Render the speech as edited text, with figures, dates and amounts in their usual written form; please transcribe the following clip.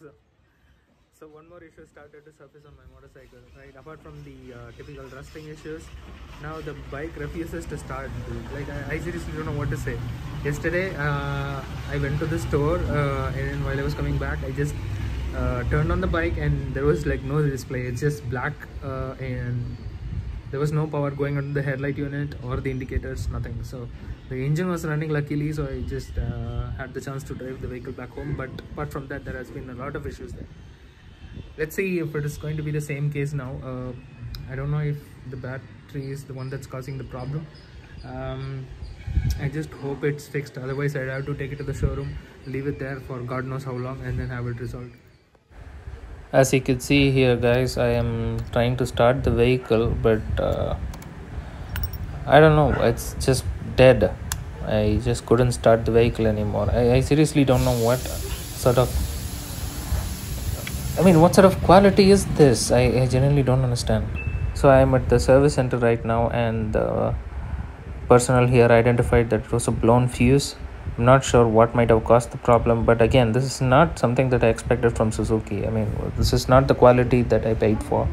also. So one more issue started to surface on my motorcycle, right? Apart from the typical rusting issues, now the bike refuses to start. Like I seriously don't know what to say. Yesterday I went to the store and while I was coming back, I just turned on the bike and there was like no display. It's just black and there was no power going on the headlight unit or the indicators, nothing. So the engine was running luckily, so I just had the chance to drive the vehicle back home. But apart from that, there has been a lot of issues there. Let's see if it is going to be the same case now. I don't know if the battery is the one that's causing the problem. I just hope it's fixed, otherwise I'd have to take it to the showroom, leave it there for God knows how long, and then have it resolved. As you can see here guys, I am trying to start the vehicle, but I don't know, it's just dead. I just couldn't start the vehicle anymore. I seriously don't know what sort of, I mean, what sort of quality is this? I genuinely don't understand. So I am at the service center right now, and the personnel here identified that it was a blown fuse. I'm not sure what might have caused the problem, but again, this is not something that I expected from Suzuki. I mean, this is not the quality that I paid for.